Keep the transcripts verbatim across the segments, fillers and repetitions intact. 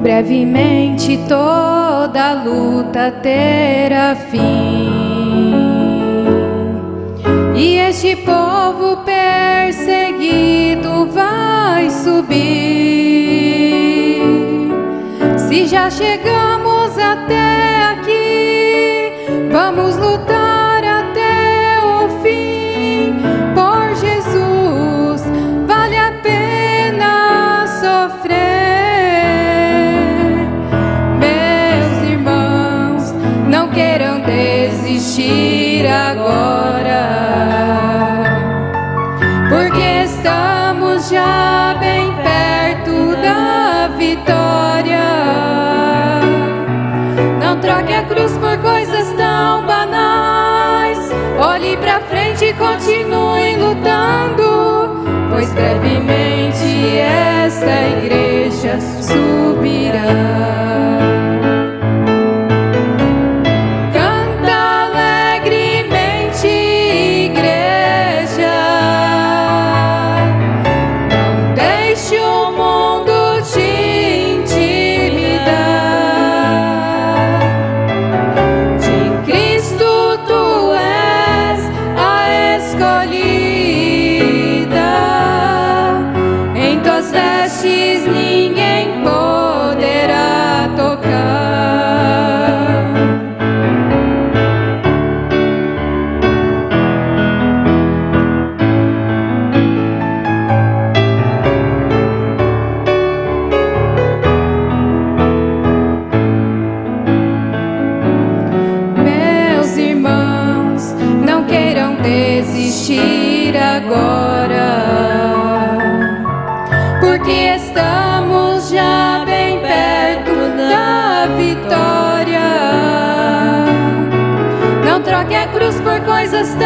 brevemente toda luta terá fim, e este povo perseguido vai subir. Se já chegamos até aqui, vamos lutar até o fim por Jesus. Vale a pena sofrer, meus irmãos, não queiram desistir agora, porque estamos já bem perto da vitória. Não troque a cruz por coisas tão banais, olhe pra frente e continue lutando, pois brevemente esta igreja subirá.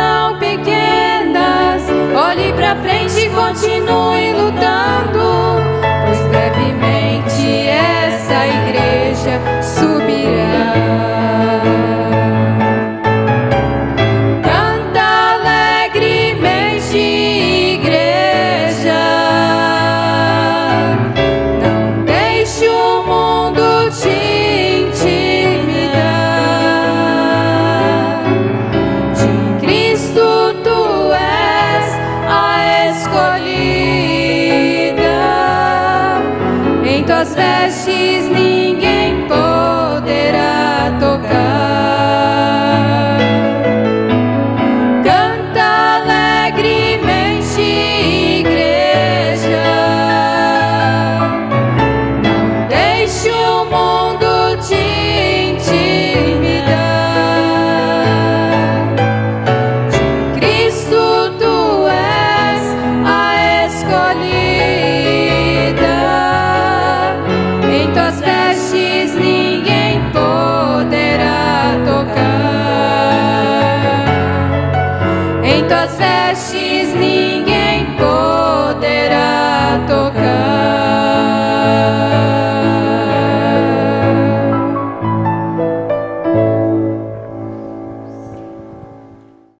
Tão pequenas, olhe pra frente e continue lutando, pois brevemente essa igreja subirá. Em tuas vestes ninguém